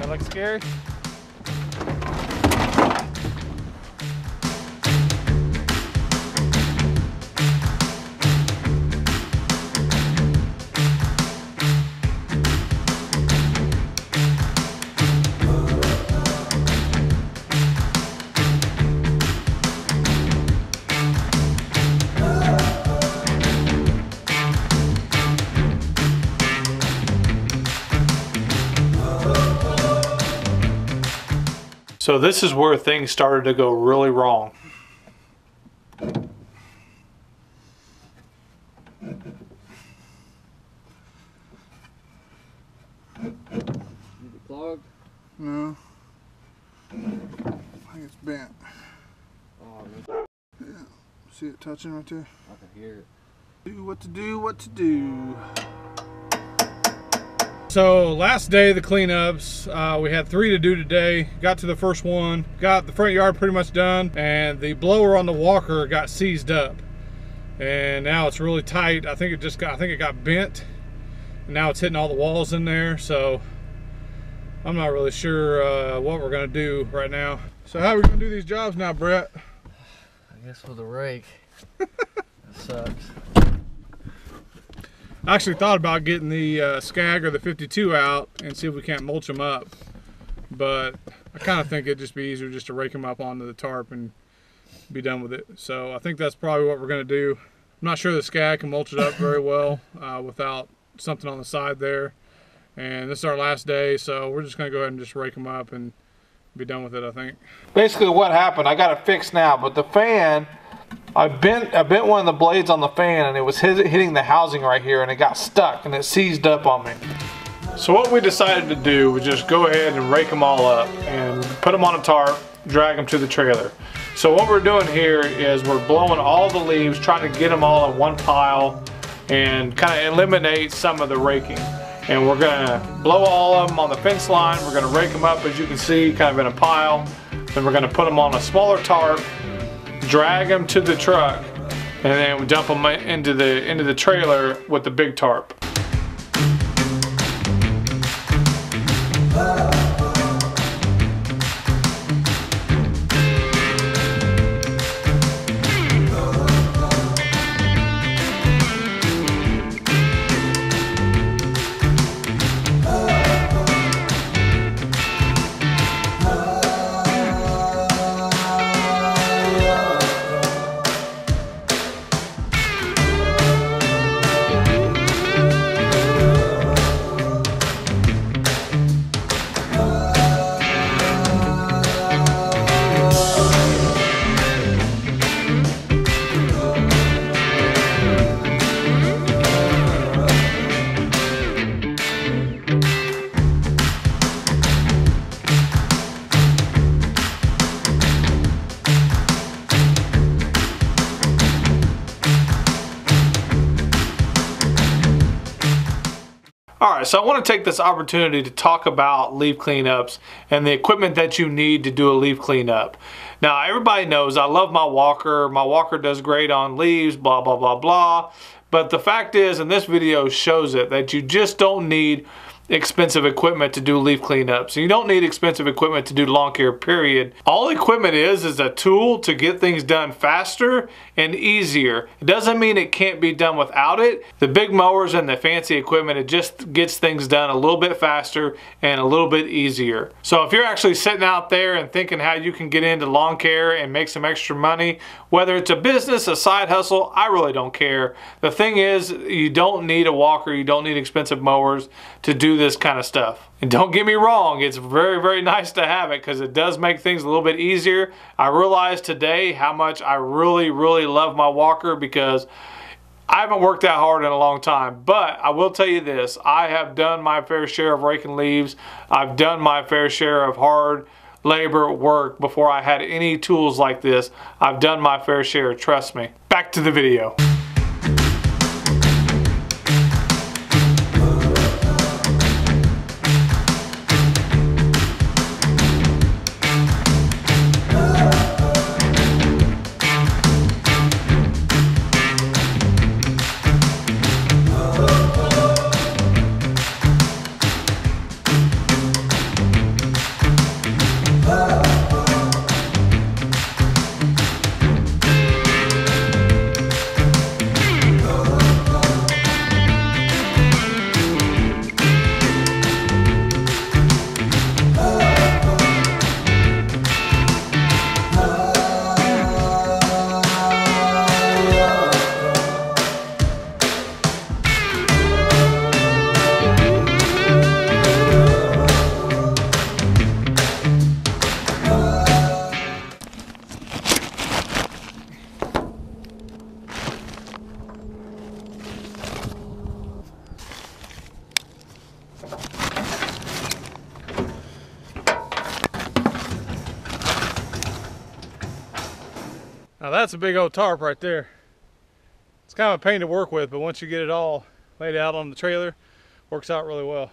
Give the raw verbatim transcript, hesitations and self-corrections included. That looks scary. So this is where things started to go really wrong. Is it clogged? No. I think it's bent. Oh, man. Yeah. See it touching right there? I can hear it. Do what to do, what to do. So last day of the cleanups, uh, we had three to do today. Got to the first one, got the front yard pretty much done, and the blower on the walker got seized up. And now it's really tight. I think it just got, I think it got bent. And now it's hitting all the walls in there. So I'm not really sure uh, what we're gonna do right now. So how are we gonna do these jobs now, Brett? I guess with a rake. That sucks. I actually thought about getting the uh, Skag or the fifty-two out and see if we can't mulch them up, but I kind of think it'd just be easier just to rake them up onto the tarp and be done with it. So I think that's probably what we're going to do. I'm not sure the Skag can mulch it up very well uh, without something on the side there. And this is our last day, so we're just going to go ahead and just rake them up and be done with it, I think. Basically what happened, I got it fixed now, but the fan... I bent, I bent one of the blades on the fan and it was hit, hitting the housing right here and it got stuck and it seized up on me. So what we decided to do was just go ahead and rake them all up and put them on a tarp, drag them to the trailer. So what we're doing here is we're blowing all the leaves, trying to get them all in one pile and kind of eliminate some of the raking. And we're going to blow all of them on the fence line, we're going to rake them up as you can see, kind of in a pile, then we're going to put them on a smaller tarp, drag them to the truck, and then we dump them into the into the trailer with the big tarp. Alright, so I want to take this opportunity to talk about leaf cleanups and the equipment that you need to do a leaf cleanup. Now, everybody knows I love my walker. My walker does great on leaves, blah, blah, blah, blah. But the fact is, and this video shows it, that you just don't need expensive equipment to do leaf cleanups. So you don't need expensive equipment to do lawn care, period. All equipment is is a tool to get things done faster and easier. It doesn't mean it can't be done without it. The big mowers and the fancy equipment, it just gets things done a little bit faster and a little bit easier. So if you're actually sitting out there and thinking how you can get into lawn care and make some extra money, whether it's a business, a side hustle, I really don't care. The thing is, you don't need a walker, you don't need expensive mowers to do this kind of stuff. And don't get me wrong, it's very, very nice to have it because it does make things a little bit easier. I realized today how much I really, really love my walker because I haven't worked that hard in a long time. But I will tell you this, I have done my fair share of raking leaves. I've done my fair share of hard labor work before I had any tools like this. I've done my fair share, trust me. Back to the video. Now that's a big old tarp right there. It's kind of a pain to work with, but once you get it all laid out on the trailer, works out really well.